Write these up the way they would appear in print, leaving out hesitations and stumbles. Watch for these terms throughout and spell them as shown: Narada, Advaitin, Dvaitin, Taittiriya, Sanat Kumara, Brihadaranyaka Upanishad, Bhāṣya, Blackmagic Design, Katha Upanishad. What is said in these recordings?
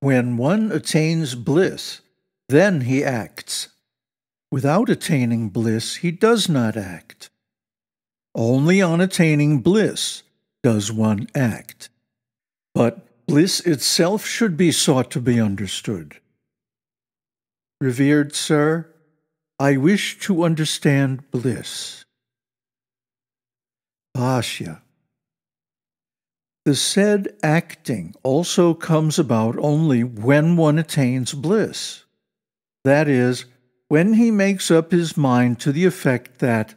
When one attains bliss, then he acts. Without attaining bliss, he does not act. Only on attaining bliss does one act. But bliss itself should be sought to be understood. Revered Sir, I wish to understand bliss. Bhāṣya. The said acting also comes about only when one attains bliss. That is, when he makes up his mind to the effect that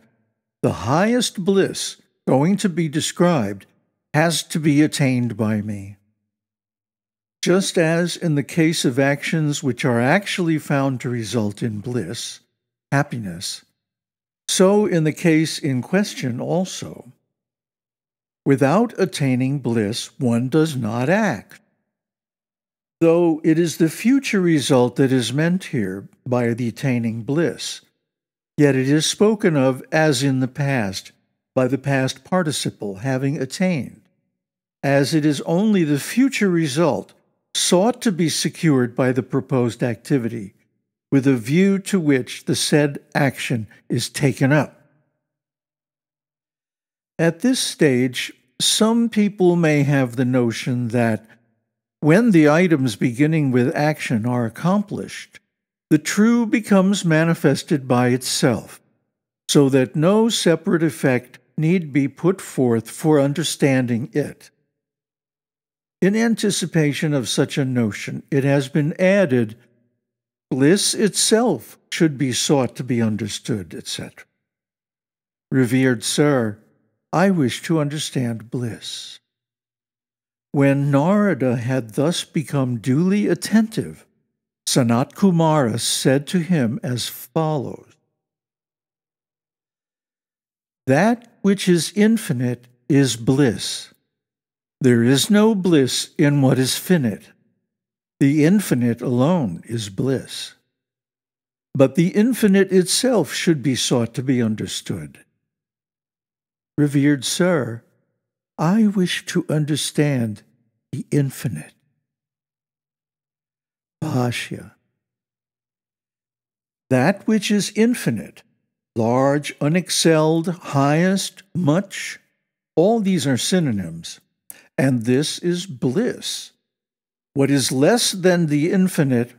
the highest bliss going to be described has to be attained by me. Just as in the case of actions which are actually found to result in bliss, happiness, so in the case in question also. Without attaining bliss, one does not act. Though it is the future result that is meant here by the attaining bliss, yet it is spoken of as in the past by the past participle having attained, as it is only the future result sought to be secured by the proposed activity, with a view to which the said action is taken up. At this stage, some people may have the notion that when the items beginning with action are accomplished, the true becomes manifested by itself, so that no separate effect need be put forth for understanding it. In anticipation of such a notion, it has been added, bliss itself should be sought to be understood, etc. Revered Sir, I wish to understand bliss. When Narada had thus become duly attentive, Sanat Kumara said to him as follows, that which is infinite is bliss. There is no bliss in what is finite. The infinite alone is bliss. But the infinite itself should be sought to be understood. Revered Sir, I wish to understand the infinite. Bhāṣya. That which is infinite, large, unexcelled, highest, much, all these are synonyms, and this is bliss. What is less than the infinite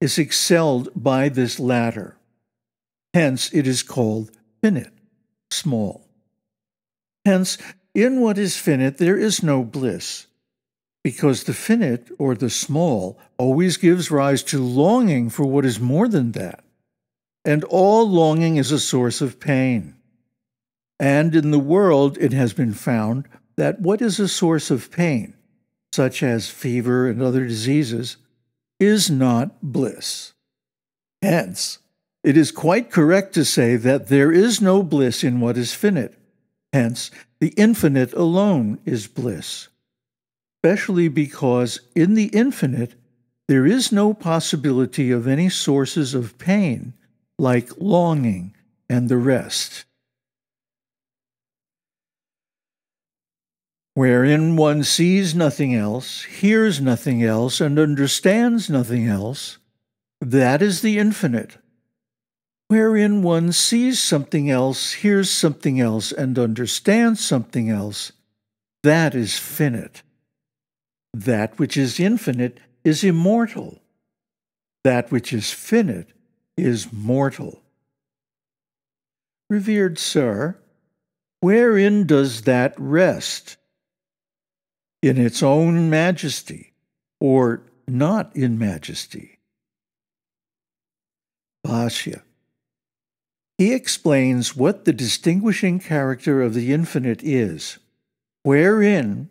is excelled by this latter. Hence it is called finite, small. Hence, in what is finite there is no bliss, because the finite, or the small, always gives rise to longing for what is more than that, and all longing is a source of pain. And in the world it has been found that what is a source of pain, such as fever and other diseases, is not bliss. Hence, it is quite correct to say that there is no bliss in what is finite. Hence, the infinite alone is bliss, especially because in the infinite there is no possibility of any sources of pain, like longing and the rest. Wherein one sees nothing else, hears nothing else, and understands nothing else, that is the infinite. Wherein one sees something else, hears something else, and understands something else, that is finite. That which is infinite is immortal. That which is finite is mortal. Revered Sir, wherein does that rest? In its own majesty, or not in majesty? Bhāṣya. He explains what the distinguishing character of the infinite is, wherein,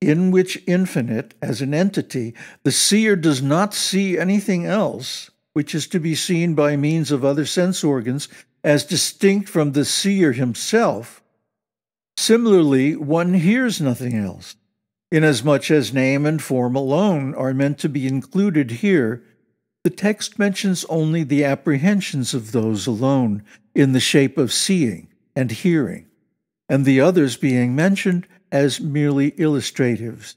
in which infinite, as an entity, the seer does not see anything else, which is to be seen by means of other sense organs, as distinct from the seer himself. Similarly, one hears nothing else, inasmuch as name and form alone are meant to be included here. The text mentions only the apprehensions of those alone in the shape of seeing and hearing, and the others being mentioned as merely illustratives.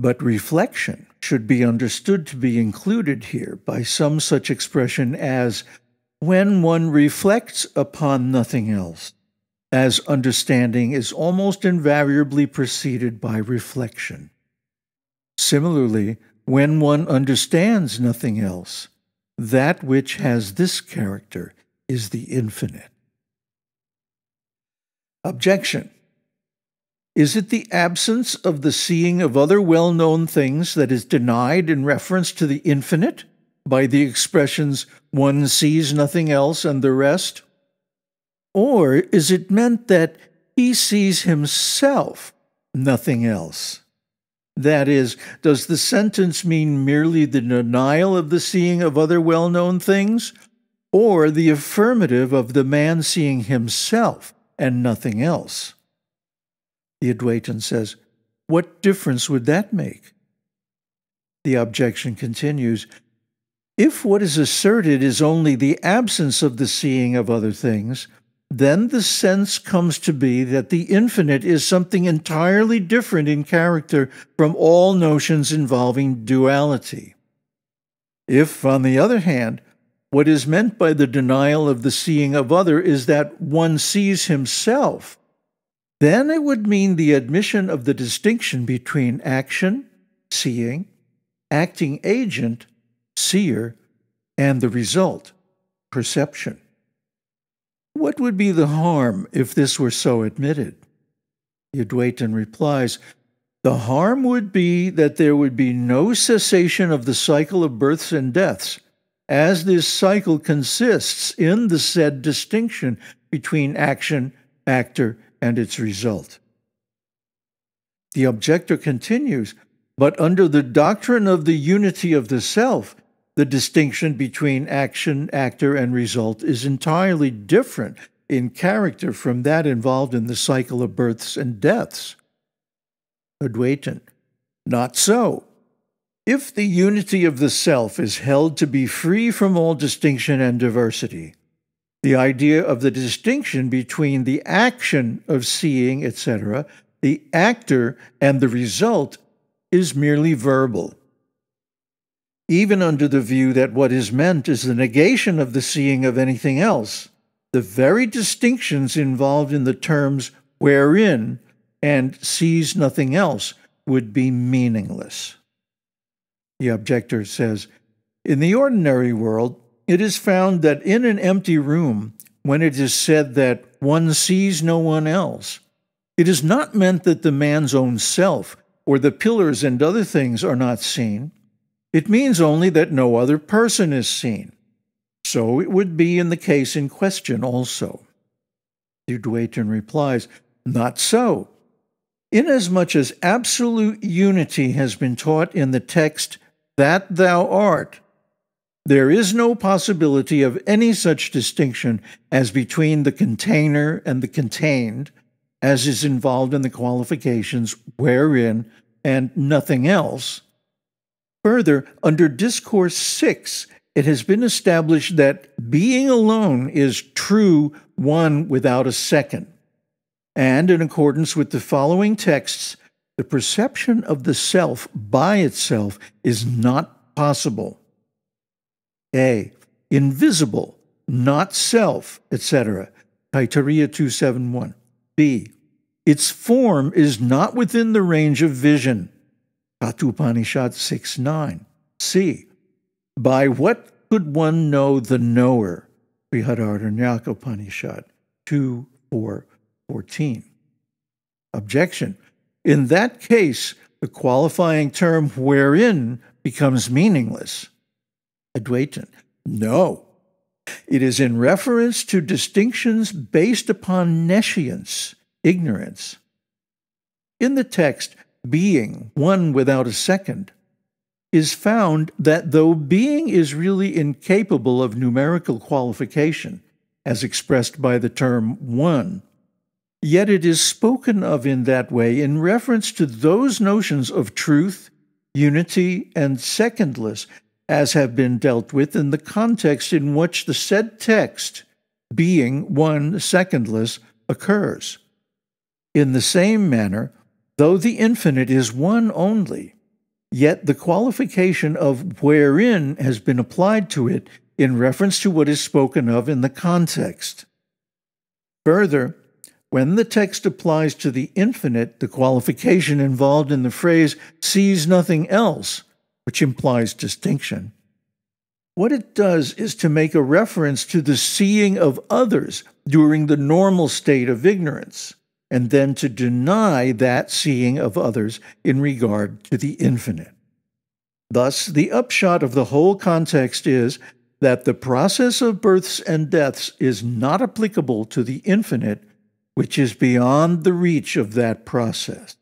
But reflection should be understood to be included here by some such expression as, when one reflects upon nothing else, as understanding is almost invariably preceded by reflection. Similarly, when one understands nothing else, that which has this character is the infinite. Objection. Is it the absence of the seeing of other well-known things that is denied in reference to the infinite by the expressions, one sees nothing else and the rest? Or is it meant that he sees himself nothing else? That is, does the sentence mean merely the denial of the seeing of other well-known things, or the affirmative of the man seeing himself and nothing else? The Advaitin says, what difference would that make? The objection continues, if what is asserted is only the absence of the seeing of other things, then the sense comes to be that the infinite is something entirely different in character from all notions involving duality. If, on the other hand, what is meant by the denial of the seeing of other is that one sees himself, then it would mean the admission of the distinction between action, seeing, acting agent, seer, and the result, perception. What would be the harm if this were so admitted? The Advaitin replies, the harm would be that there would be no cessation of the cycle of births and deaths, as this cycle consists in the said distinction between action, actor, and its result. The objector continues, but under the doctrine of the unity of the self, the distinction between action, actor, and result is entirely different in character from that involved in the cycle of births and deaths. Advaitin, not so. If the unity of the self is held to be free from all distinction and diversity, the idea of the distinction between the action of seeing, etc., the actor, and the result is merely verbal. Even under the view that what is meant is the negation of the seeing of anything else, the very distinctions involved in the terms wherein and sees nothing else would be meaningless. The objector says, in the ordinary world, it is found that in an empty room, when it is said that one sees no one else, it is not meant that the man's own self or the pillars and other things are not seen. It means only that no other person is seen. So it would be in the case in question also. The Dvaitin replies, not so. Inasmuch as absolute unity has been taught in the text, that thou art, there is no possibility of any such distinction as between the container and the contained, as is involved in the qualifications wherein and nothing else. Further, under Discourse 6, it has been established that being alone is true one without a second. And in accordance with the following texts, the perception of the self by itself is not possible. A. Invisible, not self, etc. Taittiriya 271. B. Its form is not within the range of vision. Katha Upanishad 6.9. C. By what could one know the knower? Brihadaranyaka Upanishad 2.4.14. Objection. In that case, the qualifying term wherein becomes meaningless. Advaitin. No. It is in reference to distinctions based upon nescience, ignorance. In the text, being, one without a second, is found that though being is really incapable of numerical qualification, as expressed by the term one, yet it is spoken of in that way in reference to those notions of truth, unity, and secondless as have been dealt with in the context in which the said text, being one secondless, occurs. In the same manner, though the infinite is one only, Yet the qualification of wherein has been applied to it in reference to what is spoken of in the context. Further, when the text applies to the infinite, the qualification involved in the phrase sees nothing else, which implies distinction. What it does is to make a reference to the seeing of others during the normal state of ignorance, and then to deny that seeing of others in regard to the infinite. Thus, the upshot of the whole context is that the process of births and deaths is not applicable to the infinite, which is beyond the reach of that process.